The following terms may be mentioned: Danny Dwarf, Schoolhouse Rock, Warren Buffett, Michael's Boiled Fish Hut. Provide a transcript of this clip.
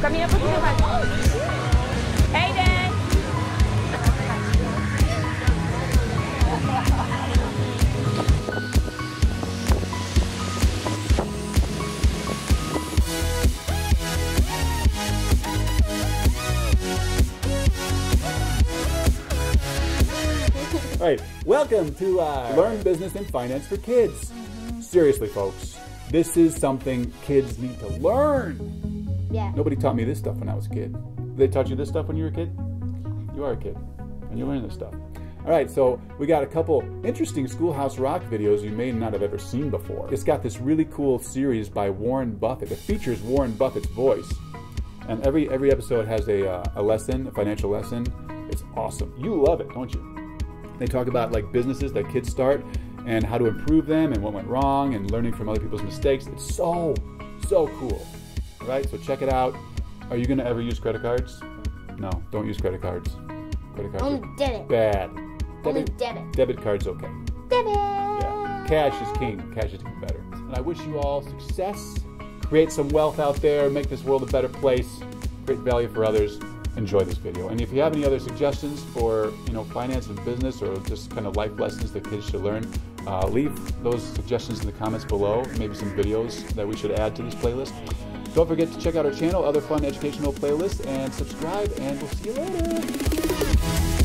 Caminha um pouquinho mais. Hey, Dan! All right, welcome to Learn Business and Finance for Kids. Seriously, folks, this is something kids need to learn. Yeah. Nobody taught me this stuff when I was a kid. They taught you this stuff when you were a kid? You are a kid, and you learn this stuff. All right, so we got a couple interesting Schoolhouse Rock videos you may not have ever seen before. It's got this really cool series by Warren Buffett. It features Warren Buffett's voice. And every episode has a lesson, a financial lesson. It's awesome. You love it, don't you? They talk about like businesses that kids start and how to improve them and what went wrong and learning from other people's mistakes. It's so, so cool. Right, so check it out. Are you gonna ever use credit cards? No, don't use credit cards. Credit cards only debit. Bad. Only debit. Debit card's okay. Debit. Yeah. Cash is king. Cash is better. And I wish you all success. Create some wealth out there. Make this world a better place. Create value for others. Enjoy this video. And if you have any other suggestions for finance and business or just kind of life lessons that kids should learn, leave those suggestions in the comments below. Maybe some videos that we should add to this playlist. Don't forget to check out our channel, other fun educational playlists, and subscribe, and we'll see you later.